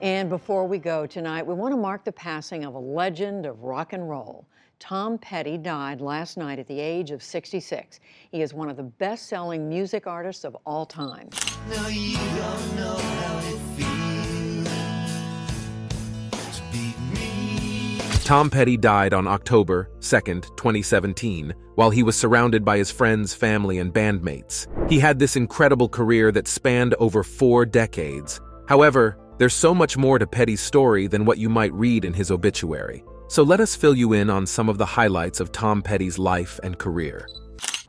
And before we go tonight, we want to mark the passing of a legend of rock and roll. Tom Petty died last night at the age of 66. He is one of the best-selling music artists of all time. Now you don't know how it feels to beat me. Tom Petty died on October 2nd, 2017, while he was surrounded by his friends, family, and bandmates. He had this incredible career that spanned over 4 decades. However, there's so much more to Petty's story than what you might read in his obituary. So let us fill you in on some of the highlights of Tom Petty's life and career.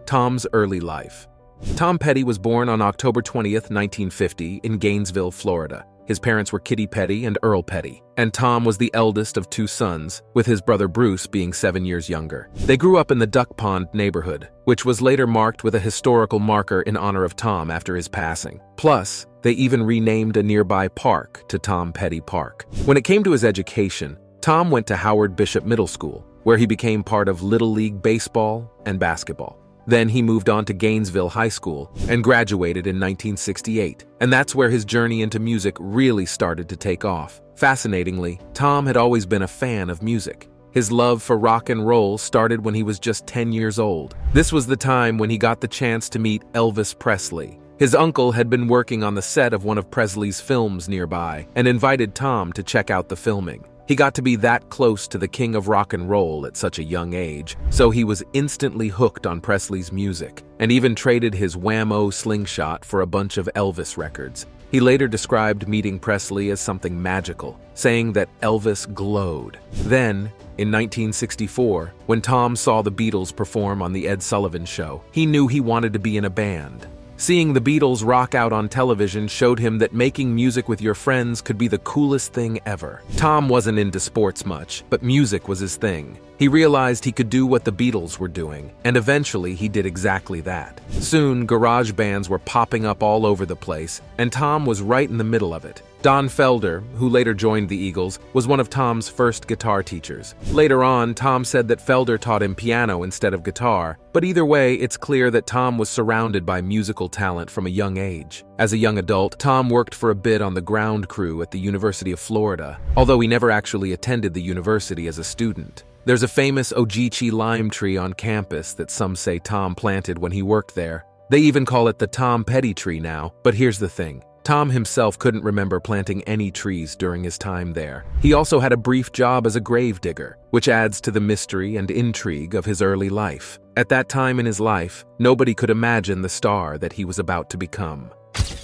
Tom's early life. Tom Petty was born on October 20th, 1950, in Gainesville, Florida. His parents were Kitty Petty and Earl Petty, and Tom was the eldest of 2 sons, with his brother Bruce being 7 years younger. They grew up in the Duck Pond neighborhood, which was later marked with a historical marker in honor of Tom after his passing. Plus, they even renamed a nearby park to Tom Petty Park. When it came to his education, Tom went to Howard Bishop Middle School, where he became part of Little League baseball and basketball. Then he moved on to Gainesville High School and graduated in 1968, and that's where his journey into music really started to take off. Fascinatingly, Tom had always been a fan of music. His love for rock and roll started when he was just 10 years old. This was the time when he got the chance to meet Elvis Presley. His uncle had been working on the set of one of Presley's films nearby and invited Tom to check out the filming. He got to be that close to the king of rock and roll at such a young age, so he was instantly hooked on Presley's music, and even traded his Wham-O slingshot for a bunch of Elvis records. He later described meeting Presley as something magical, saying that Elvis glowed. Then, in 1964, when Tom saw the Beatles perform on The Ed Sullivan Show, he knew he wanted to be in a band. Seeing the Beatles rock out on television showed him that making music with your friends could be the coolest thing ever. Tom wasn't into sports much, but music was his thing. He realized he could do what the Beatles were doing, and eventually he did exactly that. Soon, garage bands were popping up all over the place, and Tom was right in the middle of it. Don Felder, who later joined the Eagles, was one of Tom's first guitar teachers. Later on, Tom said that Felder taught him piano instead of guitar, but either way, it's clear that Tom was surrounded by musical talent from a young age. As a young adult, Tom worked for a bit on the ground crew at the University of Florida, although he never actually attended the university as a student. There's a famous Ogeechee lime tree on campus that some say Tom planted when he worked there. They even call it the Tom Petty tree now, but here's the thing. Tom himself couldn't remember planting any trees during his time there. He also had a brief job as a grave digger, which adds to the mystery and intrigue of his early life. At that time in his life, nobody could imagine the star that he was about to become.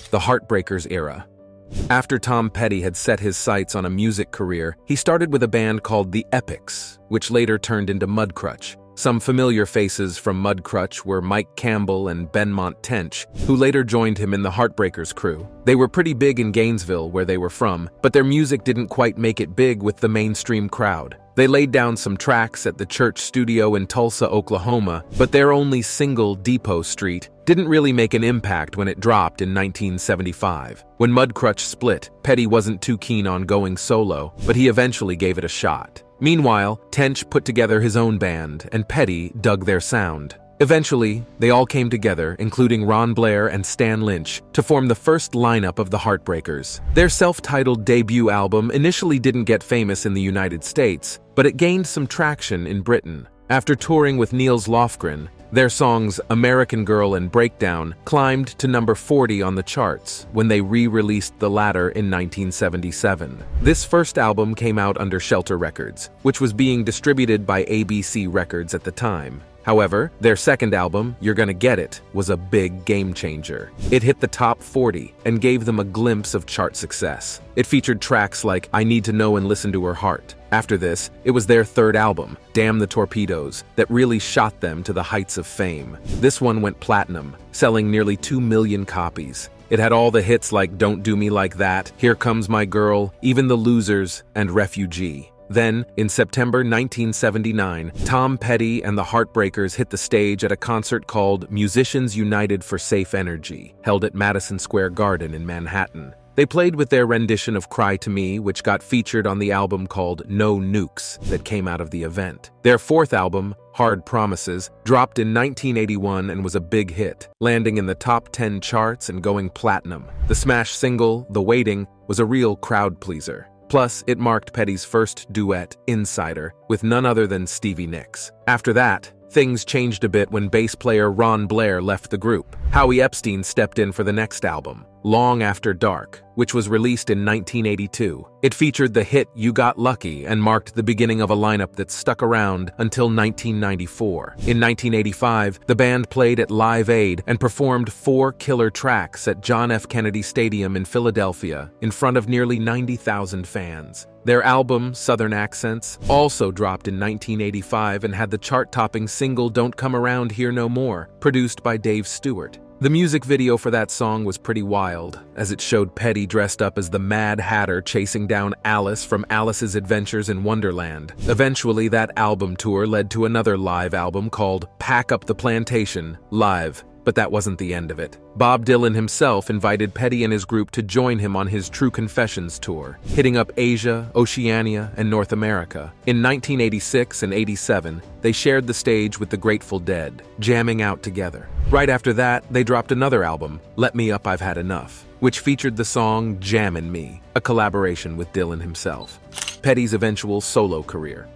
The Heartbreakers era. After Tom Petty had set his sights on a music career, he started with a band called The Epics, which later turned into Mudcrutch. Some familiar faces from Mudcrutch were Mike Campbell and Benmont Tench, who later joined him in the Heartbreakers crew. They were pretty big in Gainesville, where they were from, but their music didn't quite make it big with the mainstream crowd. They laid down some tracks at the Church Studio in Tulsa, Oklahoma, but their only single, Depot Street, didn't really make an impact when it dropped in 1975. When Mudcrutch split, Petty wasn't too keen on going solo, but he eventually gave it a shot. Meanwhile, Tench put together his own band, and Petty dug their sound. Eventually, they all came together, including Ron Blair and Stan Lynch, to form the first lineup of the Heartbreakers. Their self-titled debut album initially didn't get famous in the United States, but it gained some traction in Britain. After touring with Nils Lofgren, their songs American Girl and Breakdown climbed to number 40 on the charts when they re-released the latter in 1977. This first album came out under Shelter Records, which was being distributed by ABC Records at the time. However, their second album, You're Gonna Get It, was a big game changer. It hit the top 40 and gave them a glimpse of chart success. It featured tracks like I Need to Know and Listen to Her Heart. After this, it was their third album, Damn the Torpedoes, that really shot them to the heights of fame. This one went platinum, selling nearly 2 million copies. It had all the hits like Don't Do Me Like That, Here Comes My Girl, Even the Losers, and Refugee. Then, in September 1979, Tom Petty and the Heartbreakers hit the stage at a concert called Musicians United for Safe Energy, held at Madison Square Garden in Manhattan. They played with their rendition of Cry to Me, which got featured on the album called No Nukes that came out of the event. Their fourth album, Hard Promises, dropped in 1981 and was a big hit, landing in the top 10 charts and going platinum. The smash single, The Waiting, was a real crowd-pleaser. Plus, it marked Petty's first duet, Insider, with none other than Stevie Nicks. After that, things changed a bit when bass player Ron Blair left the group. Howie Epstein stepped in for the next album, Long After Dark, which was released in 1982. It featured the hit You Got Lucky and marked the beginning of a lineup that stuck around until 1994. In 1985, the band played at Live Aid and performed 4 killer tracks at John F. Kennedy Stadium in Philadelphia in front of nearly 90,000 fans. Their album, Southern Accents, also dropped in 1985 and had the chart-topping single Don't Come Around Here No More, produced by Dave Stewart. The music video for that song was pretty wild, as it showed Petty dressed up as the Mad Hatter chasing down Alice from Alice's Adventures in Wonderland. Eventually, that album tour led to another live album called Pack Up the Plantation Live, but that wasn't the end of it. Bob Dylan himself invited Petty and his group to join him on his True Confessions tour, hitting up Asia, Oceania, and North America. In 1986 and 87, they shared the stage with the Grateful Dead, jamming out together. Right after that, they dropped another album, Let Me Up I've Had Enough, which featured the song Jammin' Me, a collaboration with Dylan himself. Petty's eventual solo career.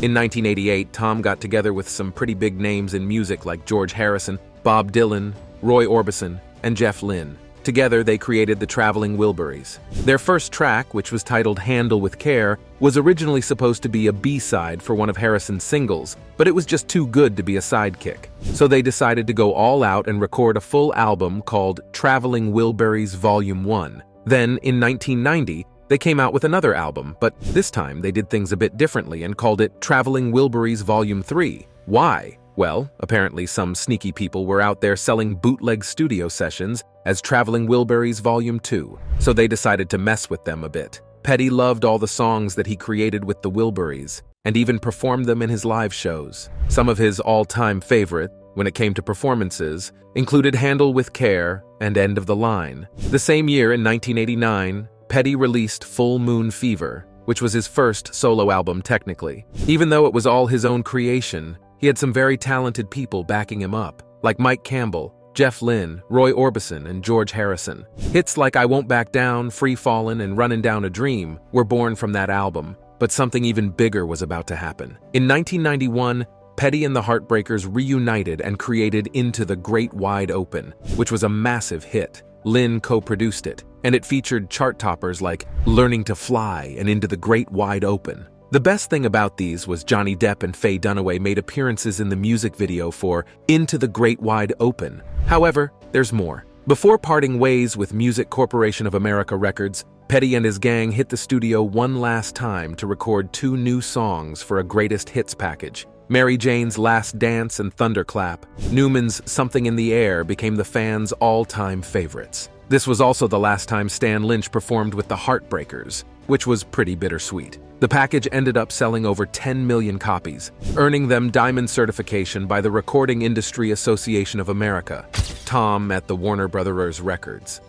In 1988, Tom got together with some pretty big names in music like George Harrison, Bob Dylan, Roy Orbison, and Jeff Lynne. Together, they created the Traveling Wilburys. Their first track, which was titled Handle With Care, was originally supposed to be a B-side for one of Harrison's singles, but it was just too good to be a sidekick. So they decided to go all out and record a full album called Traveling Wilburys Volume 1. Then, in 1990, they came out with another album, but this time they did things a bit differently and called it Traveling Wilburys Volume 3. Why? Well, apparently some sneaky people were out there selling bootleg studio sessions as Traveling Wilburys Volume 2, so they decided to mess with them a bit. Petty loved all the songs that he created with the Wilburys, and even performed them in his live shows. Some of his all-time favorite, when it came to performances, included Handle With Care and End of the Line. The same year, in 1989, Petty released Full Moon Fever, which was his first solo album technically. Even though it was all his own creation, he had some very talented people backing him up, like Mike Campbell, Jeff Lynne, Roy Orbison, and George Harrison. Hits like I Won't Back Down, Free Fallin', and Runnin' Down a Dream were born from that album, but something even bigger was about to happen. In 1991, Petty and the Heartbreakers reunited and created Into the Great Wide Open, which was a massive hit. Lynne co-produced it, and it featured chart toppers like Learning to Fly and Into the Great Wide Open. The best thing about these was Johnny Depp and Faye Dunaway made appearances in the music video for Into the Great Wide Open. However, there's more. Before parting ways with Music Corporation of America Records, Petty and his gang hit the studio one last time to record 2 new songs for a greatest hits package. Mary Jane's Last Dance and Thunderclap, Newman's Something in the Air became the fans' all-time favorites. This was also the last time Stan Lynch performed with the Heartbreakers, which was pretty bittersweet. The package ended up selling over 10 million copies, earning them diamond certification by the Recording Industry Association of America. Tom at the Warner Brothers Records.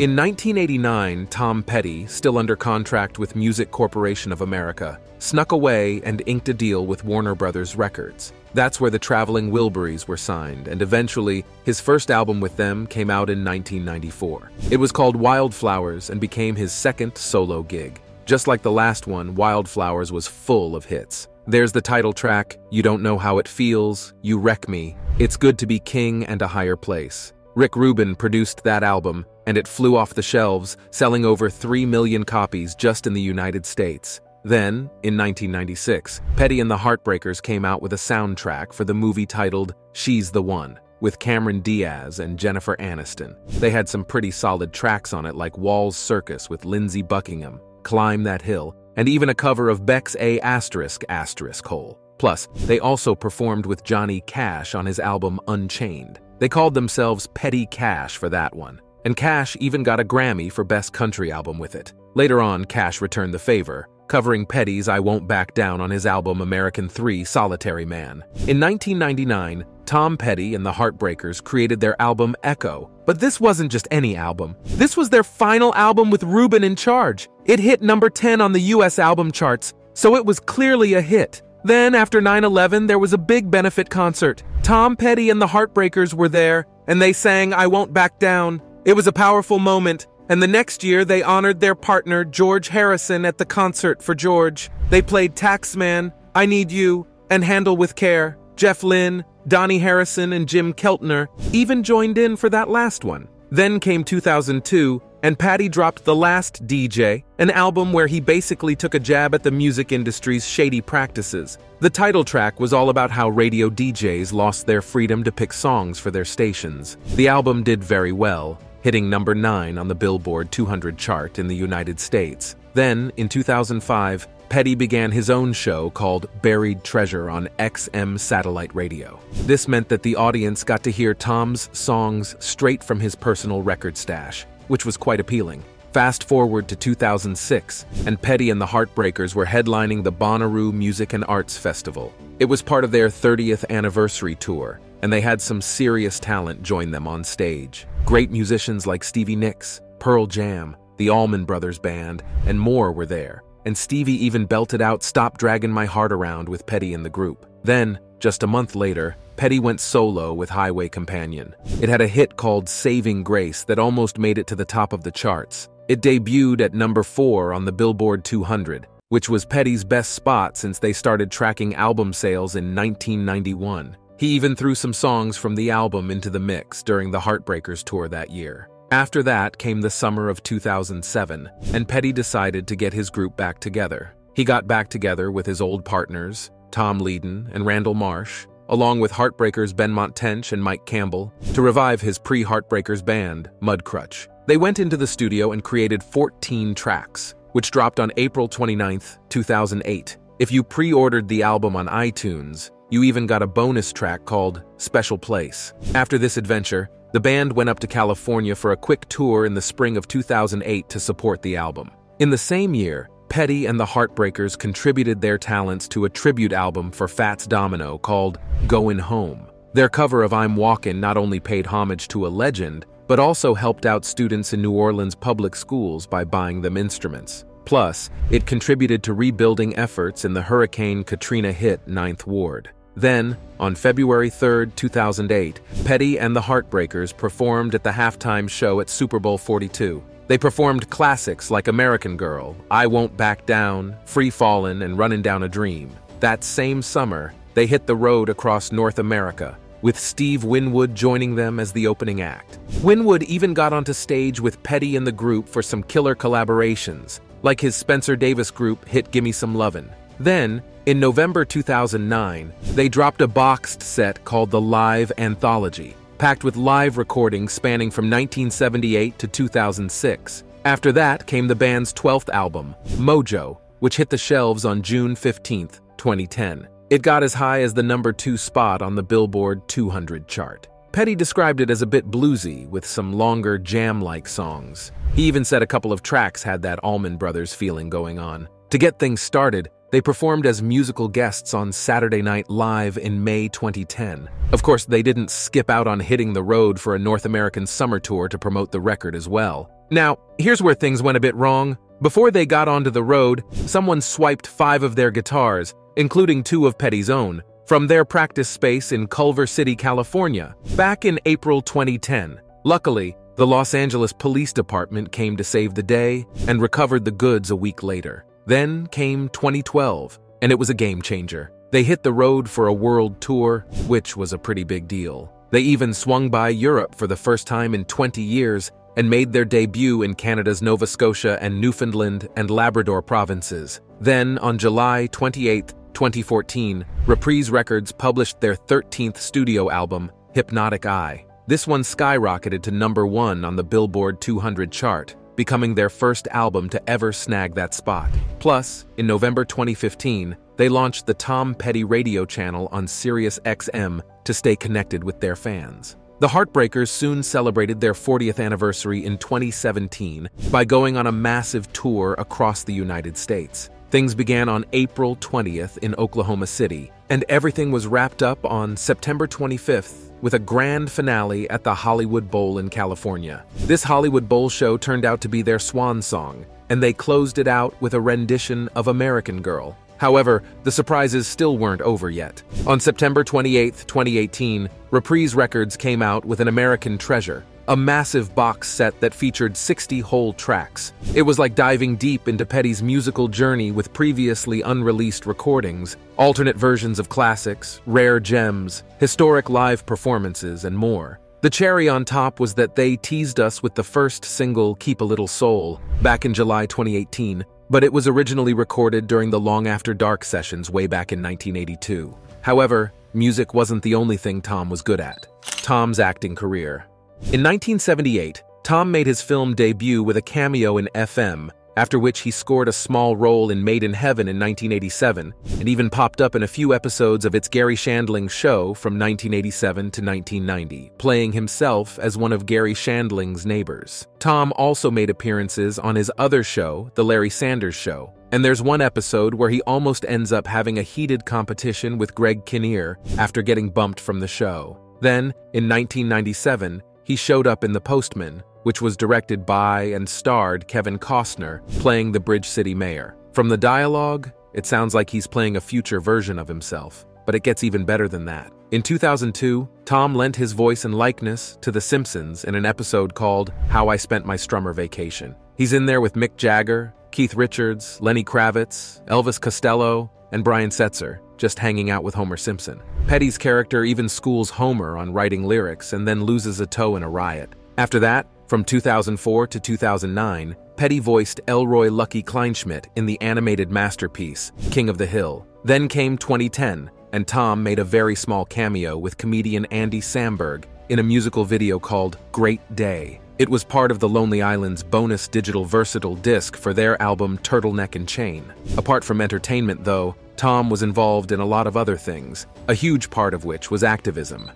In 1989, Tom Petty, still under contract with Music Corporation of America, snuck away and inked a deal with Warner Brothers Records. That's where the Traveling Wilburys were signed, and eventually, his first album with them came out in 1994. It was called Wildflowers and became his second solo gig. Just like the last one, Wildflowers was full of hits. There's the title track, You Don't Know How It Feels, You Wreck Me, It's Good to Be King and a Higher Place. Rick Rubin produced that album, and it flew off the shelves, selling over 3 million copies just in the United States. Then, in 1996, Petty and the Heartbreakers came out with a soundtrack for the movie titled She's the One, with Cameron Diaz and Jennifer Aniston. They had some pretty solid tracks on it like Wall's Circus with Lindsay Buckingham, Climb That Hill, and even a cover of Beck's A*****Hole. Plus, they also performed with Johnny Cash on his album Unchained. They called themselves Petty Cash for that one, and Cash even got a Grammy for Best Country Album with it. Later on, Cash returned the favor, covering Petty's I Won't Back Down on his album American 3 Solitary Man. In 1999, Tom Petty and the Heartbreakers created their album Echo, but this wasn't just any album. This was their final album with Rubin in charge. It hit number 10 on the US album charts, so it was clearly a hit. Then, after 9/11, there was a big benefit concert. Tom Petty and the Heartbreakers were there, and they sang I Won't Back Down. It was a powerful moment, and the next year they honored their partner George Harrison at the Concert for George. They played Taxman, I Need You, and Handle With Care. Jeff Lynne, Donnie Harrison, and Jim Keltner even joined in for that last one. Then came 2002, and Patty dropped The Last DJ, an album where he basically took a jab at the music industry's shady practices. The title track was all about how radio DJs lost their freedom to pick songs for their stations. The album did very well, hitting number 9 on the Billboard 200 chart in the United States. Then, in 2005, Petty began his own show called Buried Treasure on XM Satellite Radio. This meant that the audience got to hear Tom's songs straight from his personal record stash, which was quite appealing. Fast forward to 2006, and Petty and the Heartbreakers were headlining the Bonnaroo Music and Arts Festival. It was part of their 30th anniversary tour, and they had some serious talent join them on stage. Great musicians like Stevie Nicks, Pearl Jam, the Allman Brothers Band, and more were there, and Stevie even belted out Stop Dragging My Heart Around with Petty in the group. Then, just a month later, Petty went solo with Highway Companion. It had a hit called Saving Grace that almost made it to the top of the charts. It debuted at number 4 on the Billboard 200, which was Petty's best spot since they started tracking album sales in 1991. He even threw some songs from the album into the mix during the Heartbreakers tour that year. After that came the summer of 2007, and Petty decided to get his group back together. He got back together with his old partners, Tom Leden and Randall Marsh, along with Heartbreakers Benmont Tench and Mike Campbell, to revive his pre-Heartbreakers band, Mudcrutch. They went into the studio and created 14 tracks, which dropped on April 29, 2008. If you pre-ordered the album on iTunes, you even got a bonus track called Special Place. After this adventure, the band went up to California for a quick tour in the spring of 2008 to support the album. In the same year, Petty and the Heartbreakers contributed their talents to a tribute album for Fats Domino called Goin' Home. Their cover of I'm Walkin' not only paid homage to a legend, but also helped out students in New Orleans public schools by buying them instruments. Plus, it contributed to rebuilding efforts in the Hurricane Katrina hit 9th Ward. Then, on February 3, 2008, Petty and the Heartbreakers performed at the halftime show at Super Bowl XLII. They performed classics like American Girl, I Won't Back Down, Free Fallin', and Runnin' Down a Dream. That same summer, they hit the road across North America, with Steve Winwood joining them as the opening act. Winwood even got onto stage with Petty and the group for some killer collaborations, like his Spencer Davis group hit Gimme Some Lovin'. Then, in November 2009, they dropped a boxed set called The Live Anthology, packed with live recordings spanning from 1978 to 2006. After that came the band's 12th album, Mojo, which hit the shelves on June 15, 2010. It got as high as the number 2 spot on the Billboard 200 chart. Petty described it as a bit bluesy, with some longer jam-like songs. He even said a couple of tracks had that Allman Brothers feeling going on. To get things started, they performed as musical guests on Saturday Night Live in May 2010. Of course, they didn't skip out on hitting the road for a North American summer tour to promote the record as well. Now, here's where things went a bit wrong. Before they got onto the road, someone swiped 5 of their guitars, including 2 of Petty's own, from their practice space in Culver City, California, back in April 2010. Luckily, the Los Angeles Police Department came to save the day and recovered the goods a week later. Then came 2012, and it was a game-changer. They hit the road for a world tour, which was a pretty big deal. They even swung by Europe for the first time in 20 years and made their debut in Canada's Nova Scotia and Newfoundland and Labrador provinces. Then, on July 28, 2014, Reprise Records published their 13th studio album, Hypnotic Eye. This one skyrocketed to number 1 on the Billboard 200 chart, becoming their first album to ever snag that spot. Plus, in November 2015, they launched the Tom Petty radio channel on Sirius XM to stay connected with their fans. The Heartbreakers soon celebrated their 40th anniversary in 2017 by going on a massive tour across the United States. Things began on April 20th in Oklahoma City, and everything was wrapped up on September 25th, with a grand finale at the Hollywood Bowl in California. This Hollywood Bowl show turned out to be their swan song, and they closed it out with a rendition of American Girl. However, the surprises still weren't over yet. On September 28, 2018, Reprise Records came out with An American Treasure, a massive box set that featured 60 whole tracks. It was like diving deep into Petty's musical journey with previously unreleased recordings, alternate versions of classics, rare gems, historic live performances, and more. The cherry on top was that they teased us with the first single, Keep a Little Soul, back in July 2018, but it was originally recorded during the Long After Dark sessions way back in 1982. However, music wasn't the only thing Tom was good at. Tom's acting career. In 1978, Tom made his film debut with a cameo in FM, after which he scored a small role in Made in Heaven in 1987, and even popped up in a few episodes of It's Gary Shandling's Show from 1987 to 1990, playing himself as one of Gary Shandling's neighbors. Tom also made appearances on his other show, The Larry Sanders Show, and there's one episode where he almost ends up having a heated competition with Greg Kinnear after getting bumped from the show. Then, in 1997, he showed up in The Postman, which was directed by and starred Kevin Costner, playing the Bridge City mayor. From the dialogue, it sounds like he's playing a future version of himself, but it gets even better than that. In 2002, Tom lent his voice and likeness to The Simpsons in an episode called How I Spent My Strummer Vacation. He's in there with Mick Jagger, Keith Richards, Lenny Kravitz, Elvis Costello, and Brian Setzer, just hanging out with Homer Simpson. Petty's character even schools Homer on writing lyrics and then loses a toe in a riot. After that, from 2004 to 2009, Petty voiced Elroy Lucky Kleinschmidt in the animated masterpiece, King of the Hill. Then came 2010, and Tom made a very small cameo with comedian Andy Samberg in a musical video called Great Day. It was part of the Lonely Island's bonus digital versatile disc for their album Turtleneck and Chain. Apart from entertainment, though, Tom was involved in a lot of other things, a huge part of which was activism.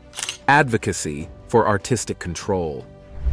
Advocacy for artistic control.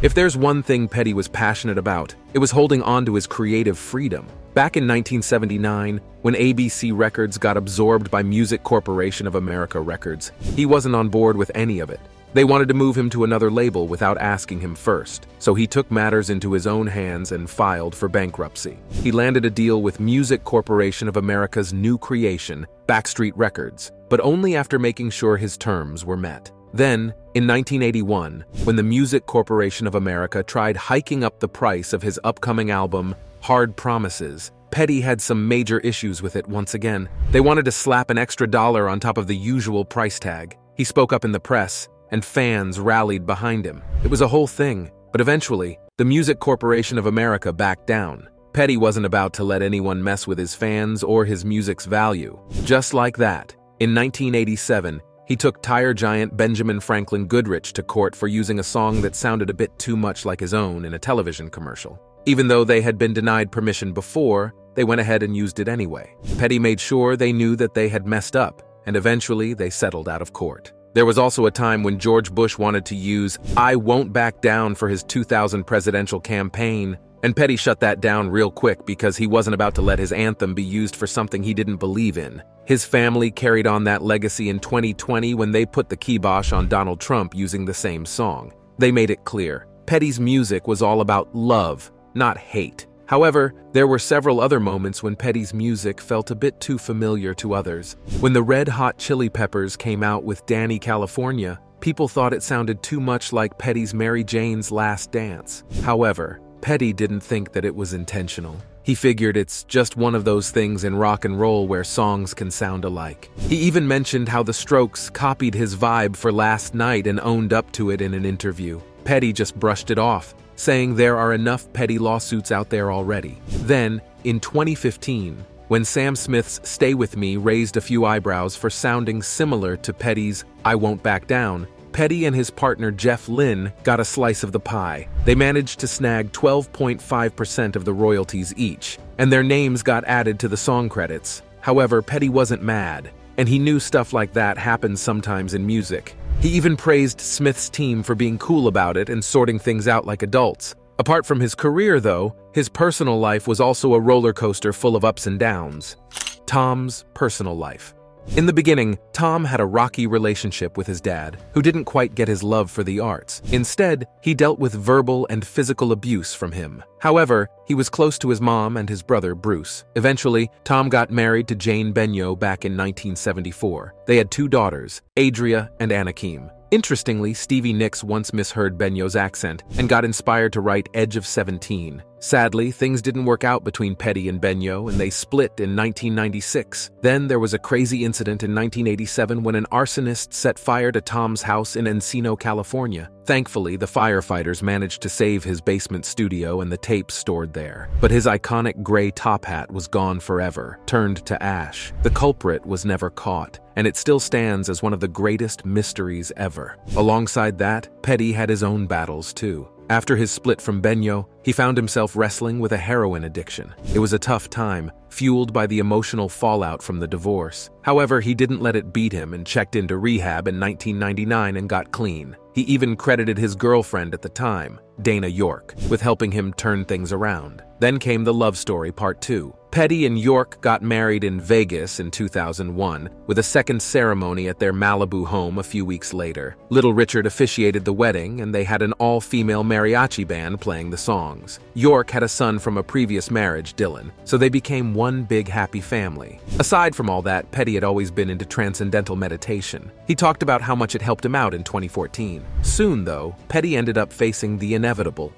If there's one thing Petty was passionate about, it was holding on to his creative freedom. Back in 1979, when ABC Records got absorbed by Music Corporation of America Records, he wasn't on board with any of it. They wanted to move him to another label without asking him first, so he took matters into his own hands and filed for bankruptcy. He landed a deal with Music Corporation of America's new creation, Backstreet Records, but only after making sure his terms were met. Then, in 1981, when the Music Corporation of America tried hiking up the price of his upcoming album, Hard Promises, Petty had some major issues with it once again. They wanted to slap an extra dollar on top of the usual price tag. He spoke up in the press, and fans rallied behind him. It was a whole thing, but eventually, the Music Corporation of America backed down. Petty wasn't about to let anyone mess with his fans or his music's value. Just like that, in 1987, he took tire giant Benjamin Franklin Goodrich to court for using a song that sounded a bit too much like his own in a television commercial. Even though they had been denied permission before, they went ahead and used it anyway. Petty made sure they knew that they had messed up, and eventually they settled out of court. There was also a time when George Bush wanted to use I Won't Back Down for his 2000 presidential campaign, and Petty shut that down real quick because he wasn't about to let his anthem be used for something he didn't believe in. His family carried on that legacy in 2020 when they put the kibosh on Donald Trump using the same song. They made it clear, Petty's music was all about love, not hate. However, there were several other moments when Petty's music felt a bit too familiar to others. When the Red Hot Chili Peppers came out with Danny California, people thought it sounded too much like Petty's Mary Jane's Last Dance. However, Petty didn't think that it was intentional. He figured it's just one of those things in rock and roll where songs can sound alike. He even mentioned how The Strokes copied his vibe for Last Night and owned up to it in an interview. Petty just brushed it off, saying there are enough petty lawsuits out there already. Then, in 2015, when Sam Smith's Stay With Me raised a few eyebrows for sounding similar to Petty's I Won't Back Down, Petty and his partner Jeff Lynne got a slice of the pie. They managed to snag 12.5% of the royalties each, and their names got added to the song credits. However, Petty wasn't mad, and he knew stuff like that happens sometimes in music. He even praised Smith's team for being cool about it and sorting things out like adults. Apart from his career, though, his personal life was also a roller coaster full of ups and downs. Tom's personal life. In the beginning, Tom had a rocky relationship with his dad, who didn't quite get his love for the arts. Instead, he dealt with verbal and physical abuse from him. However, he was close to his mom and his brother, Bruce. Eventually, Tom got married to Jane Benyo back in 1974. They had two daughters, Adria and Anakim. Interestingly, Stevie Nicks once misheard Benyo's accent and got inspired to write Edge of 17. Sadly, things didn't work out between Petty and Benyo, and they split in 1996. Then there was a crazy incident in 1987 when an arsonist set fire to Tom's house in Encino, California. Thankfully, the firefighters managed to save his basement studio and the tapes stored there. But his iconic gray top hat was gone forever, turned to ash. The culprit was never caught, and it still stands as one of the greatest mysteries ever. Alongside that, Petty had his own battles too. After his split from Benyo, he found himself wrestling with a heroin addiction. It was a tough time, fueled by the emotional fallout from the divorce. However, he didn't let it beat him and checked into rehab in 1999 and got clean. He even credited his girlfriend at the time, Dana York, with helping him turn things around. Then came the love story part 2. Petty and York got married in Vegas in 2001, with a second ceremony at their Malibu home a few weeks later. Little Richard officiated the wedding, and they had an all-female mariachi band playing the songs. York had a son from a previous marriage, Dylan, so they became one big happy family. Aside from all that, Petty had always been into transcendental meditation. He talked about how much it helped him out in 2014. Soon, though, Petty ended up facing the inevitable,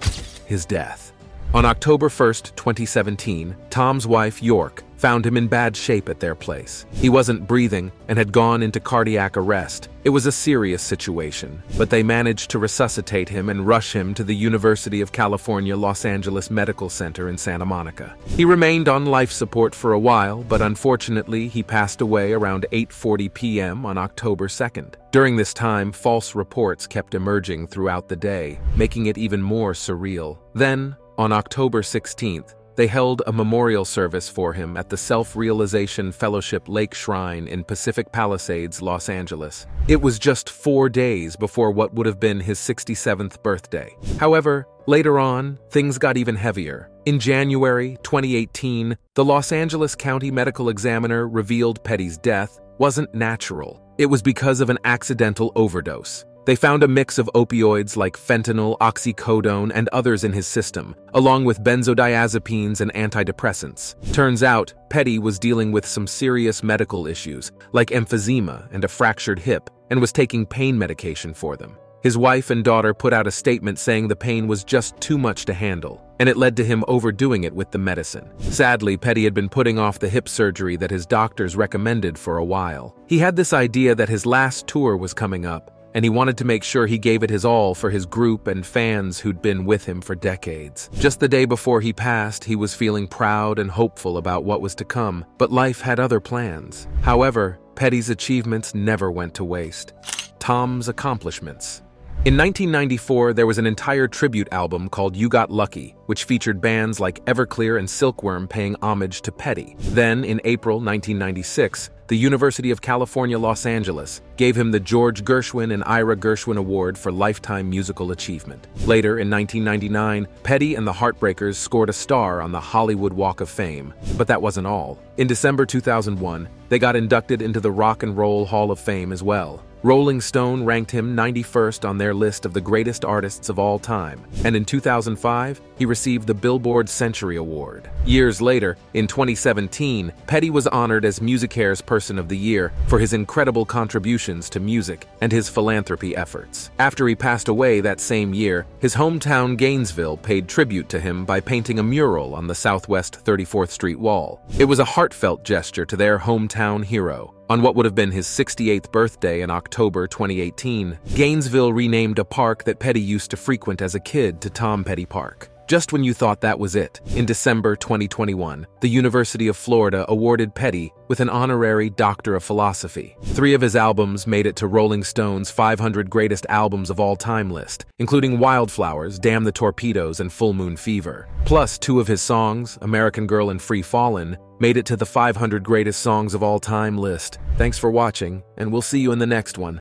his death. On October 1, 2017, Tom's wife, York, found him in bad shape at their place. He wasn't breathing and had gone into cardiac arrest. It was a serious situation, but they managed to resuscitate him and rush him to the University of California, Los Angeles Medical Center in Santa Monica. He remained on life support for a while, but unfortunately, he passed away around 8:40 p.m. on October 2nd. During this time, false reports kept emerging throughout the day, making it even more surreal. Then, on October 16th, they held a memorial service for him at the Self-Realization Fellowship Lake Shrine in Pacific Palisades, Los Angeles. It was just 4 days before what would have been his 67th birthday. However, later on, things got even heavier. In January 2018, the Los Angeles County Medical Examiner revealed Petty's death wasn't natural. It was because of an accidental overdose. They found a mix of opioids like fentanyl, oxycodone, and others in his system, along with benzodiazepines and antidepressants. Turns out, Petty was dealing with some serious medical issues, like emphysema and a fractured hip, and was taking pain medication for them. His wife and daughter put out a statement saying the pain was just too much to handle, and it led to him overdoing it with the medicine. Sadly, Petty had been putting off the hip surgery that his doctors recommended for a while. He had this idea that his last tour was coming up, and he wanted to make sure he gave it his all for his group and fans who'd been with him for decades. Just the day before he passed, he was feeling proud and hopeful about what was to come, but life had other plans. However, Petty's achievements never went to waste. Tom's accomplishments. In 1994, there was an entire tribute album called You Got Lucky, which featured bands like Everclear and Silkworm paying homage to Petty. Then, in April 1996, the University of California, Los Angeles gave him the George Gershwin and Ira Gershwin Award for Lifetime Musical Achievement. Later, in 1999, Petty and the Heartbreakers scored a star on the Hollywood Walk of Fame. But that wasn't all. In December 2001, they got inducted into the Rock and Roll Hall of Fame as well. Rolling Stone ranked him 91st on their list of the greatest artists of all time, and in 2005, he received the Billboard Century Award. Years later, in 2017, Petty was honored as MusiCare's Person of the Year for his incredible contributions to music and his philanthropy efforts. After he passed away that same year, his hometown Gainesville paid tribute to him by painting a mural on the Southwest 34th Street wall. It was a heartfelt gesture to their hometown hero. On what would have been his 68th birthday in October 2018, Gainesville renamed a park that Petty used to frequent as a kid to Tom Petty Park. Just when you thought that was it, in December 2021, the University of Florida awarded Petty with an honorary Doctor of Philosophy. 3 of his albums made it to Rolling Stone's 500 Greatest Albums of All Time list, including Wildflowers, Damn the Torpedoes, and Full Moon Fever. Plus, 2 of his songs, American Girl and Free Fallin', made it to the 500 Greatest Songs of All Time list. Thanks for watching, and we'll see you in the next one.